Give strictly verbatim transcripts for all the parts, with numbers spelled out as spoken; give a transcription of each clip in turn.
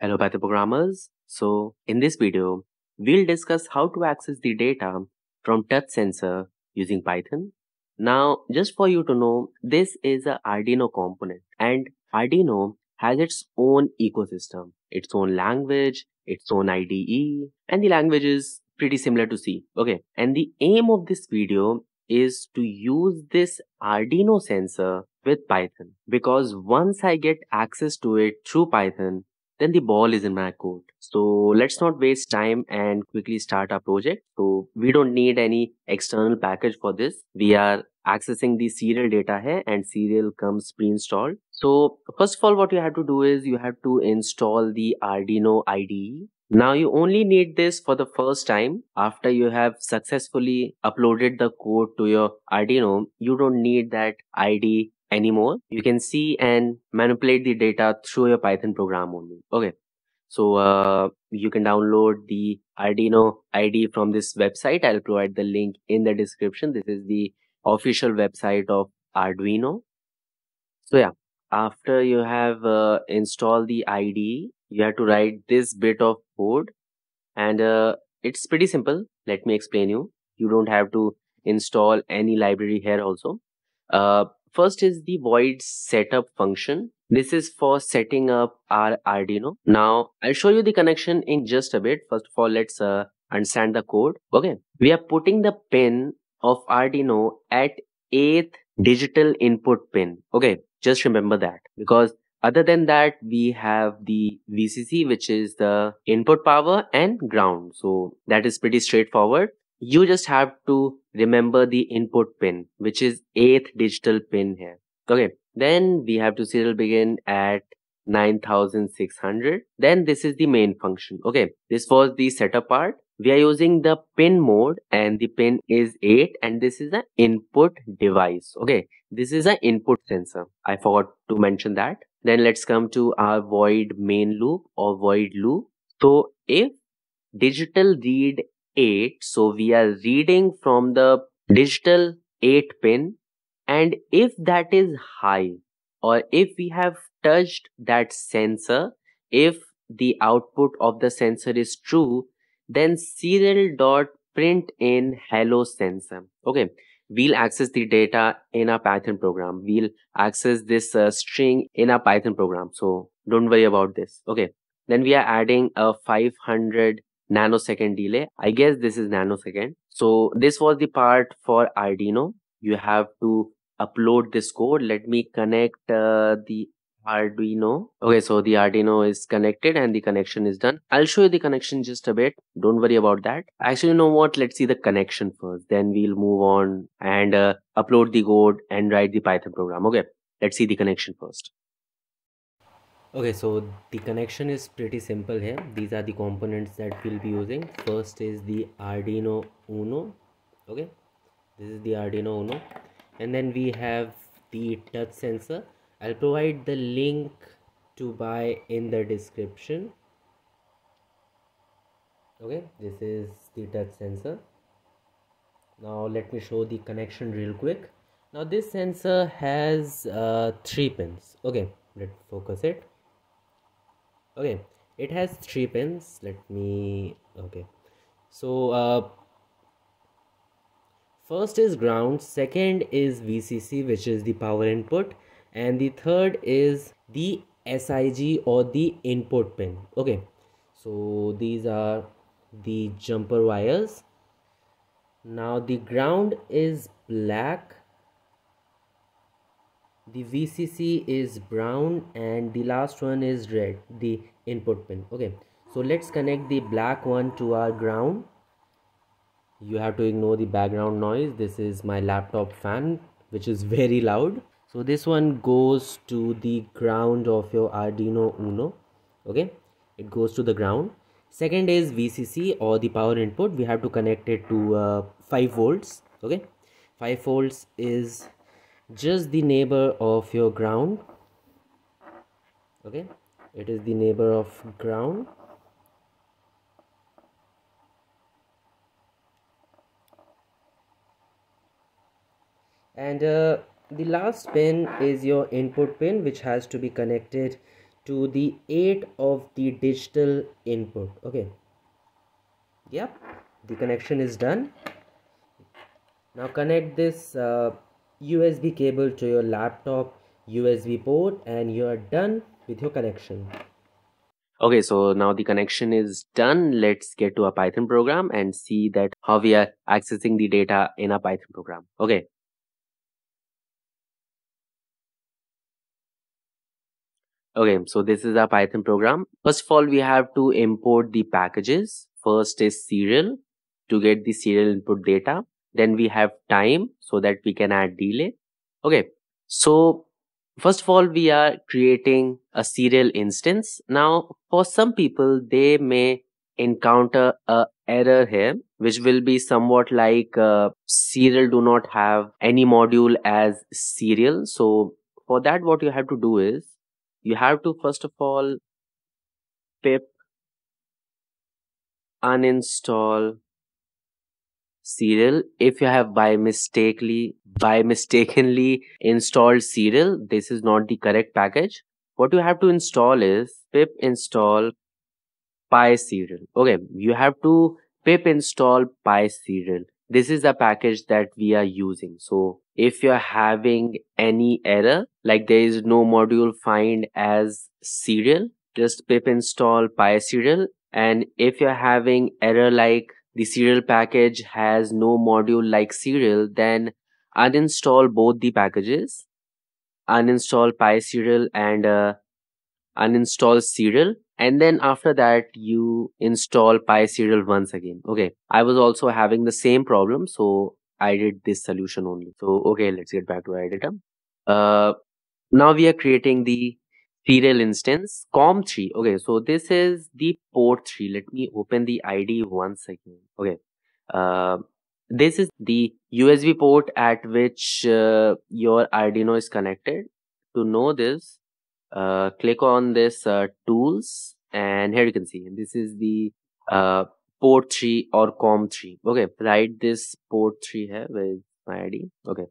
Hello Python programmers. So in this video, we'll discuss how to access the data from touch sensor using Python. Now, just for you to know, this is an Arduino component, and Arduino has its own ecosystem, its own language, its own I D E, and the language is pretty similar to C. Okay. And the aim of this video is to use this Arduino sensor with Python, because once I get access to it through Python, then the ball is in my court. So let's not waste time and quickly start our project. So we don't need any external package for this. We are accessing the serial data here, and serial comes pre-installed. So first of all, what you have to do is you have to install the Arduino I D E. Now you only need this for the first time. After you have successfully uploaded the code to your Arduino, you don't need that I D E anymore. You can see and manipulate the data through your Python program only. Okay, so uh, you can download the Arduino I D E from this website. I'll provide the link in the description. This is the official website of Arduino. So yeah, after you have uh, installed the I D E, you have to write this bit of code, and uh, it's pretty simple. Let me explain you. You don't have to install any library here also. Uh, First is the void setup function. This is for setting up our Arduino. Now, I'll show you the connection in just a bit. First of all, let's uh, understand the code. Okay. We are putting the pin of Arduino at eighth digital input pin. Okay. Just remember that, because other than that, we have the V C C, which is the input power, and ground. So that is pretty straightforward. You just have to remember the input pin, which is eighth digital pin here. Okay. Then we have to serial begin at nine thousand six hundred. Then this is the main function. Okay. This was the setup part. We are using the pin mode, and the pin is eight, and this is the input device. Okay. This is an input sensor. I forgot to mention that. Then let's come to our void main loop or void loop. So if digital read eight, so we are reading from the digital eight pin, and if that is high, or if we have touched that sensor, if the output of the sensor is true, then serial dot print in hello sensor. Okay, we'll access the data in our Python program. We'll access this uh, string in our Python program, so don't worry about this. Okay, then we are adding a five hundred nanosecond delay. I guess this is nanosecond. So this was the part for Arduino. You have to upload this code. Let me connect uh, the Arduino. Okay, so the Arduino is connected and the connection is done. I'll show you the connection just a bit. Don't worry about that. Actually, you know what? Let's see the connection first. Then we'll move on and uh, upload the code and write the Python program. Okay, let's see the connection first. Okay, so the connection is pretty simple here. These are the components that we'll be using. First is the Arduino Uno. Okay, this is the Arduino Uno. And then we have the touch sensor. I'll provide the link to buy in the description. Okay, this is the touch sensor. Now let me show the connection real quick. Now this sensor has uh, three pins. Okay, let's focus it. Okay, it has three pins. Let me, okay. So uh, first is ground, second is V C C, which is the power input, and the third is the S I G or the input pin. Okay, so these are the jumper wires. Now the ground is black, the V C C is brown, and the last one is red, the input pin. Okay, so let's connect the black one to our ground. You have to ignore the background noise. This is my laptop fan, which is very loud. So this one goes to the ground of your Arduino Uno. Okay, it goes to the ground. Second is V C C or the power input. We have to connect it to uh, five volts. Okay, five volts is just the neighbor of your ground. Okay, it is the neighbor of ground. And uh, the last pin is your input pin, which has to be connected to the eight of the digital input. Okay, yep, the connection is done. Now connect this uh, U S B cable to your laptop U S B port and you are done with your connection. Okay, so now the connection is done. Let's get to a Python program and see that how we are accessing the data in a Python program. Okay. Okay, so this is our Python program. First of all, we have to import the packages. First is serial to get the serial input data. Then we have time so that we can add delay. Okay, so first of all, we are creating a serial instance. Now, for some people, they may encounter a error here, which will be somewhat like uh, serial do not have any module as serial. So for that, what you have to do is you have to first of all pip uninstall serial. If you have by mistakenly by mistakenly installed serial, this is not the correct package. What you have to install is pip install pyserial. Okay, you have to pip install pyserial. This is the package that we are using. So if you're having any error, like there is no module find as serial, just pip install pyserial. And if you're having error like the serial package has no module like serial, then uninstall both the packages, uninstall pyserial and uh, uninstall serial, and then after that you install pyserial once again. Okay, I was also having the same problem, so I did this solution only. So okay, let's get back to our editor. Uh, now we are creating the serial instance C O M three. Okay, so this is the port three. Let me open the I D E once again. Okay, uh, this is the U S B port at which uh, your Arduino is connected. To know this, uh, click on this uh, tools, and here you can see this is the uh, port three or C O M three. Okay, write this port three here with my I D. Okay.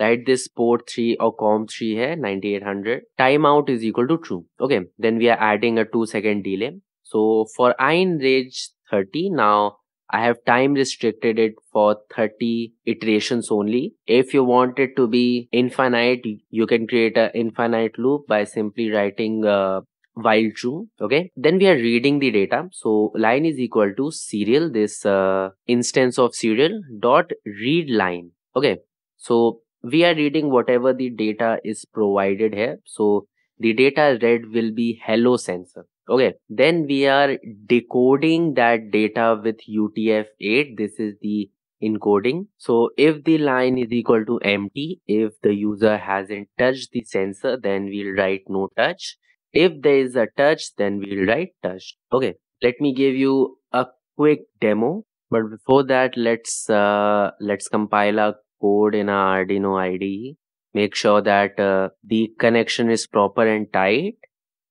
Write this port three or C O M three here, ninety-eight hundred. Timeout is equal to true. Okay, then we are adding a two second delay. So for I in range thirty, now I have time restricted it for thirty iterations only. If you want it to be infinite, you can create an infinite loop by simply writing uh, while true. Okay, then we are reading the data. So line is equal to serial, this uh, instance of serial dot read line. Okay, so we are reading whatever the data is provided here. So the data read will be hello sensor. Okay, then we are decoding that data with U T F eight. This is the encoding. So if the line is equal to empty, if the user hasn't touched the sensor, then we'll write no touch. If there is a touch, then we'll write touched. Okay, let me give you a quick demo. But before that, let's uh, let's compile a code in our Arduino I D E. Make sure that uh, the connection is proper and tight,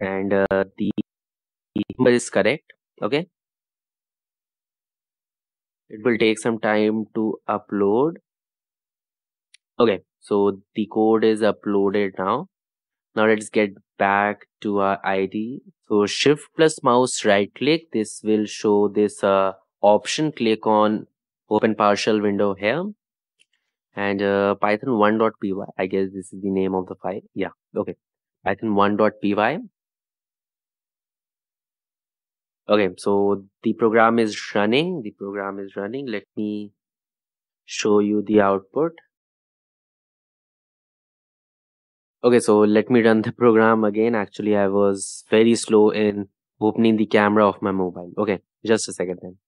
and uh, the number is correct. Okay, it will take some time to upload. Okay, so the code is uploaded now. Now let's get back to our I D E. So shift plus mouse right click. This will show this uh, option. Click on open partial window here. And uh, Python one dot p y, I guess this is the name of the file. Yeah, okay, Python one dot p y. Okay, so the program is running. The program is running. Let me show you the output. Okay, so let me run the program again. Actually, I was very slow in opening the camera of my mobile. Okay, just a second then.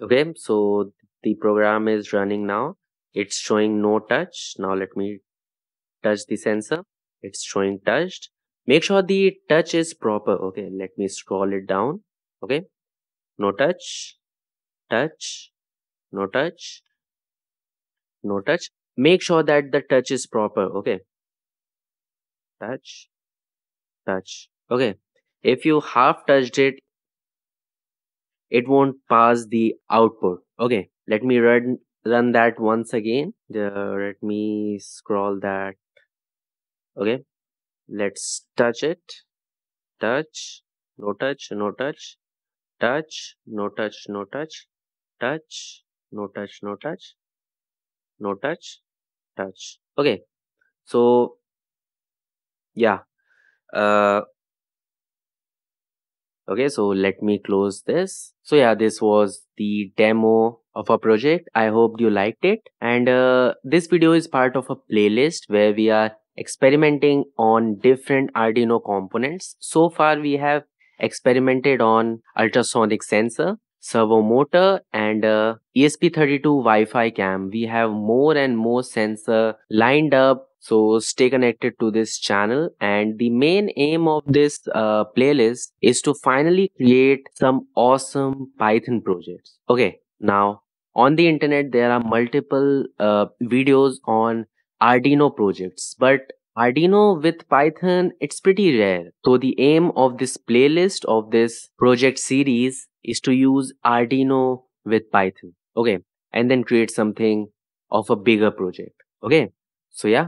Okay, so the program is running now. It's showing no touch. Now let me touch the sensor. It's showing touched. Make sure the touch is proper. Okay, let me scroll it down. Okay, no touch, touch, no touch, no touch. Make sure that the touch is proper. Okay, touch, touch. Okay, if you half touched it, it won't pass the output. Okay, let me run run that once again. Uh, let me scroll that. Okay, let's touch it. touch, no touch, no touch, touch, no touch, no touch, touch, no touch, no touch, no touch, touch. Okay, so yeah, uh, okay, so let me close this. So yeah, this was the demo of our project. I hope you liked it, and uh, this video is part of a playlist where we are experimenting on different Arduino components. So far we have experimented on ultrasonic sensor, servo motor, and uh, E S P thirty-two Wi-Fi cam. We have more and more sensor lined up, so stay connected to this channel. And the main aim of this uh, playlist is to finally create some awesome Python projects. Okay, now on the internet there are multiple uh, videos on Arduino projects, but Arduino with Python, it's pretty rare. So the aim of this playlist, of this project series, is to use Arduino with Python, okay, and then create something of a bigger project. Okay, so yeah,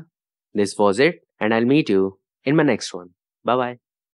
this was it, and I'll meet you in my next one. Bye bye.